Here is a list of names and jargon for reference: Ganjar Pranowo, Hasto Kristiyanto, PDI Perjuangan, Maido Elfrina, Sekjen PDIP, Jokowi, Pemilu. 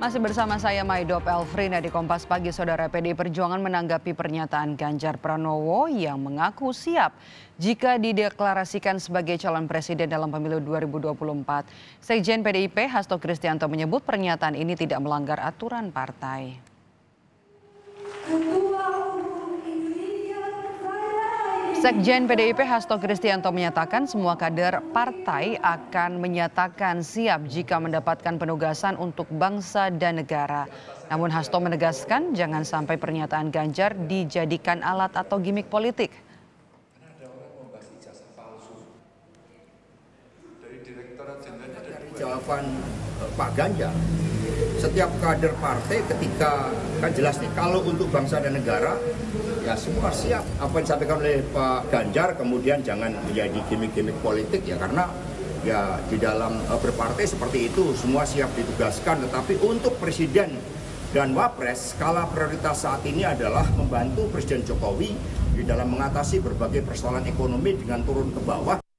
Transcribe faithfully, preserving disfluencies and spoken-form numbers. Masih bersama saya Maido Elfrina di Kompas Pagi, Saudara. P D I Perjuangan menanggapi pernyataan Ganjar Pranowo yang mengaku siap jika dideklarasikan sebagai calon presiden dalam Pemilu dua ribu dua puluh empat. Sekjen P D I P Hasto Kristiyanto menyebut pernyataan ini tidak melanggar aturan partai. Sekjen P D I P Hasto Kristiyanto menyatakan semua kader partai akan menyatakan siap jika mendapatkan penugasan untuk bangsa dan negara. Namun Hasto menegaskan jangan sampai pernyataan Ganjar dijadikan alat atau gimik politik. Dari Direktorat Jenderal dari jawaban Pak Ganjar, setiap kader partai ketika kan jelas nih kalau untuk bangsa dan negara, ya semua siap apa yang disampaikan oleh Pak Ganjar, kemudian jangan menjadi gimmick-gimmick politik ya, karena ya di dalam berpartai seperti itu semua siap ditugaskan, tetapi untuk presiden dan wapres skala prioritas saat ini adalah membantu Presiden Jokowi di dalam mengatasi berbagai persoalan ekonomi dengan turun ke bawah.